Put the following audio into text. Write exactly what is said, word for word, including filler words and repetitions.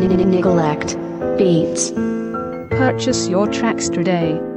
Nyglekt Beatz. Purchase your tracks today.